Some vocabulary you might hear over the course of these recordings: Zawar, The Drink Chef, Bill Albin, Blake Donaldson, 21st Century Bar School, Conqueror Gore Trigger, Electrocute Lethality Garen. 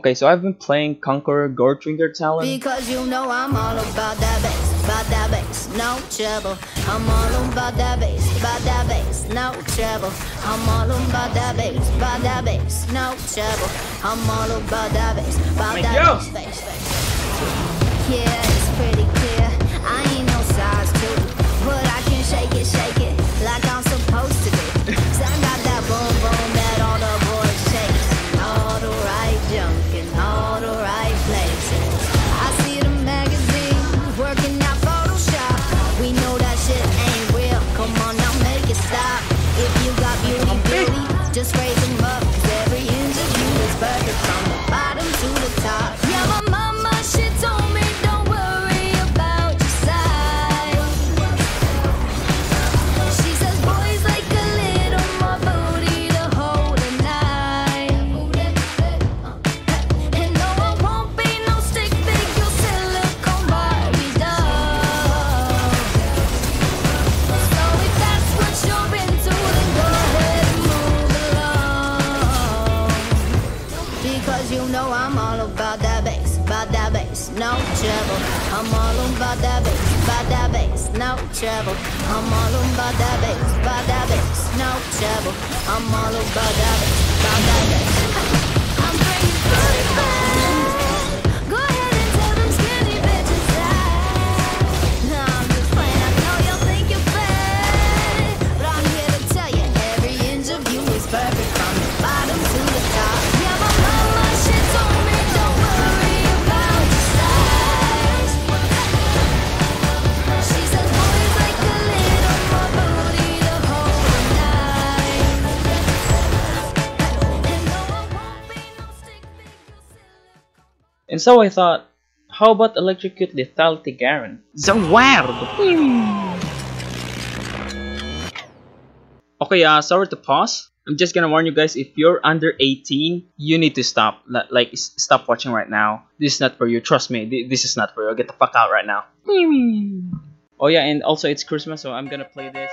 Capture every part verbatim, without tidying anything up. Okay, so I've been playing Conqueror Gore Trigger talent. Because you know I'm all about that bass, about that bass, no trouble. I'm all about that bass, about that bass, no trouble. I'm all about that bass, about that bass, no trouble. I'm all about that bass, about oh that bass, bass, bass. Yeah, it's pretty clear. I ain't no size two, but I can shake it, shake it like I'm supposed to do. 'Cause I got that boom boom that all the boys shake. All the right jump in all the right places. I see the magazine working out Photoshop. We know that shit ain't real. Come on now, make it stop. If you got beauty, beauty, just raise them up. 'Cause every inch of you is perfect from the bottom to the top. Yeah, my mama, she told me don't worry about your size. She says boys like a little more booty to hold a knife. And no, I won't be no stick big, you silicone Barbie doll. So if that's what you're into, then go ahead and move along. Because you know I'm all about that bass, about that bass, no trouble. I'm all about that bass, about that bass, no trouble. I'm all about that bass, about that bass, no trouble. I'm all about that bass, about that bass. I'm bringing booty back. Go ahead and tell them skinny bitches that. No, I'm just playing. I know you'll think you're bad, but I'm here to tell you every inch of you is perfect from the bottom to the top. Yeah, my mama, she told me don't worry about your size. She says boys like a little more booty to hold a knife. And no, I won't be no stick big, you silicone. And so I thought, how about Electrocute Lethality Garen? Zawar! Okay, uh, sorry to pause. I'm just gonna warn you guys, if you're under eighteen, you need to stop. Li- Like, s- stop watching right now. This is not for you, trust me. Th- This is not for you. Get the fuck out right now. Oh yeah, and also it's Christmas, so I'm gonna play this.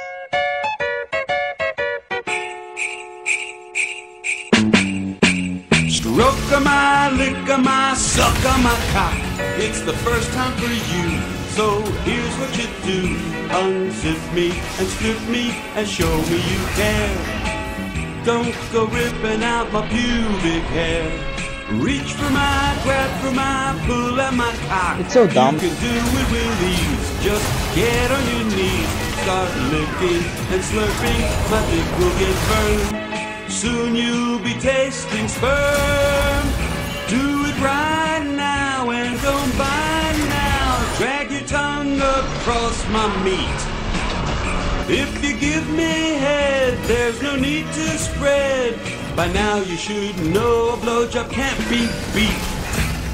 Stroke of my, lick of my, suck of my cock. It's the first time for you, so here's what you do. Unzip me and strip me and show me you care. Don't go ripping out my pubic hair. Reach for my, grab for my, pull at my cock. It's so dumb. You can do it with ease. Just get on your knees. Start licking and slurping. My dick will get burned. Soon you'll be tasting sperm. Do it right now and don't bite now. Drag your tongue across my meat. If you give me head, there's no need to spread. By now you should know a blowjob can't be beat.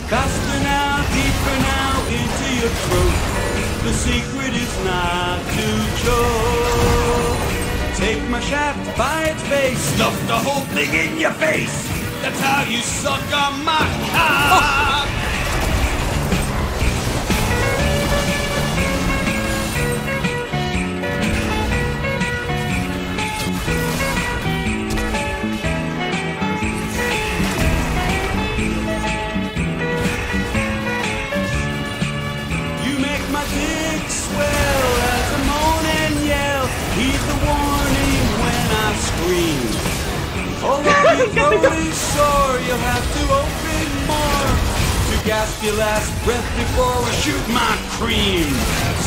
Faster now, deeper now, into your throat. The secret is not to choke. Take my shaft by its base. Stuff the whole thing in your face. That's how you suck on my cock. Oh. You make my dick swell as a moan and yell. Heed the warning. Although your throat is sore, you'll have to open more to gasp your last breath before I shoot my cream.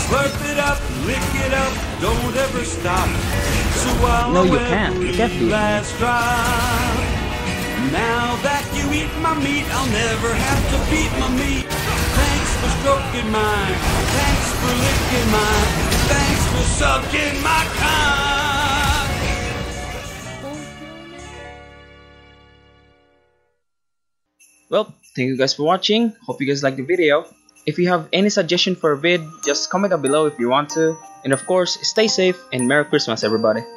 Slurp it up, lick it up, don't ever stop. So while no, you can't. You can't do it. Now that you eat my meat, I'll never have to beat my meat. Thanks for stroking mine. Thanks for licking mine. Thanks for sucking my cock. Well, thank you guys for watching. Hope you guys liked the video. If you have any suggestion for a vid, just comment down below if you want to. And of course, stay safe and Merry Christmas everybody.